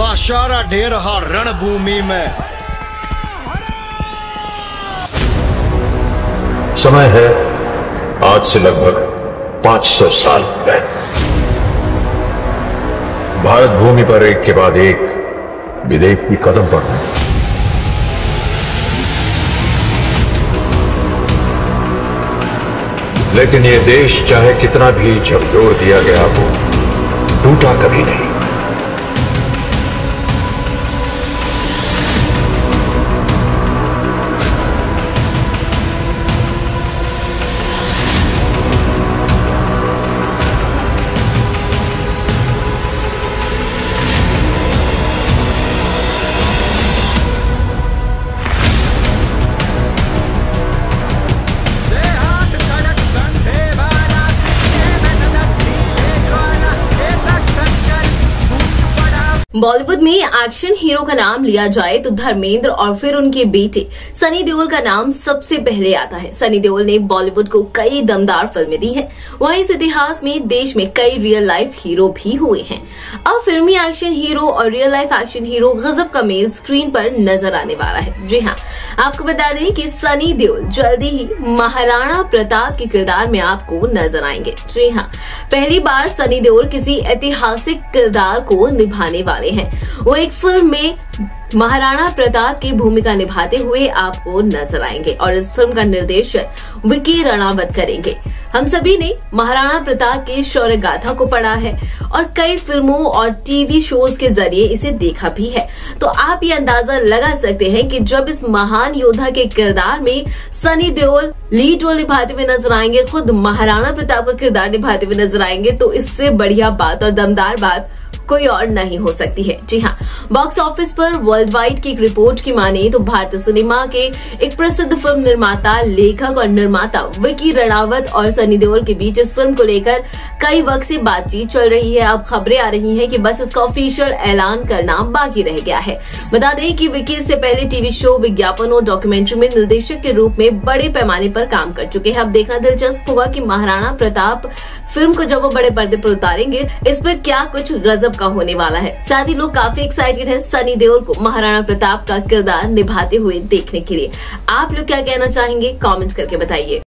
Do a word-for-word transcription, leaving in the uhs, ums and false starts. लाशारा ढेर हा रणभूमि में। समय है आज से लगभग पांच सौ साल पहले भारत भूमि पर एक के बाद एक विदेश की कदम पड़ रहे। लेकिन ये देश चाहे कितना भी झकझोर दिया गया हो, टूटा कभी नहीं। बॉलीवुड में एक्शन हीरो का नाम लिया जाए तो धर्मेंद्र और फिर उनके बेटे सनी देओल का नाम सबसे पहले आता है। सनी देओल ने बॉलीवुड को कई दमदार फिल्में दी हैं। वहीं इस इतिहास में देश में कई रियल लाइफ हीरो भी हुए हैं। अब फिल्मी एक्शन हीरो और रियल लाइफ एक्शन हीरो गजब का मेल स्क्रीन पर नजर आने वाला है। जी हाँ, आपको बता दें कि सनी देओल जल्दी ही महाराणा प्रताप के किरदार में आपको नजर आएंगे। जी हाँ, पहली बार सनी देओल किसी ऐतिहासिक किरदार को निभाने वाले हैं। वो एक फिल्म में महाराणा प्रताप की भूमिका निभाते हुए आपको नजर आएंगे और इस फिल्म का निर्देशन विकी रणावत करेंगे। हम सभी ने महाराणा प्रताप की शौर्य गाथा को पढ़ा है और कई फिल्मों और टीवी शोज के जरिए इसे देखा भी है, तो आप ये अंदाजा लगा सकते हैं कि जब इस महान योद्धा के किरदार में सनी देओल लीड रोल निभाते हुए नजर आएंगे, खुद महाराणा प्रताप का किरदार निभाते हुए नजर आएंगे, तो इससे बढ़िया बात और दमदार बात कोई और नहीं हो सकती है। जी हाँ, बॉक्स ऑफिस पर वर्ल्ड वाइड की एक रिपोर्ट की माने तो भारतीय सिनेमा के एक प्रसिद्ध फिल्म निर्माता, लेखक और निर्माता विकी रणावत और सनी देओल के बीच इस फिल्म को लेकर कई वक्त से बातचीत चल रही है। अब खबरें आ रही हैं कि बस इसका ऑफिशियल ऐलान करना बाकी रह गया है। बता दें कि विकी इससे पहले टीवी शो, विज्ञापन और डॉक्यूमेंट्री में निर्देशक के रूप में बड़े पैमाने पर काम कर चुके हैं। अब देखना दिलचस्प होगा कि महाराणा प्रताप फिल्म को जब वो बड़े पर्दे पर उतारेंगे, इस पर क्या कुछ गजब का होने वाला है। साथ ही लोग काफी एक्साइटेड हैं सनी देओल को महाराणा प्रताप का किरदार निभाते हुए देखने के लिए। आप लोग क्या कहना चाहेंगे, कमेंट करके बताइए।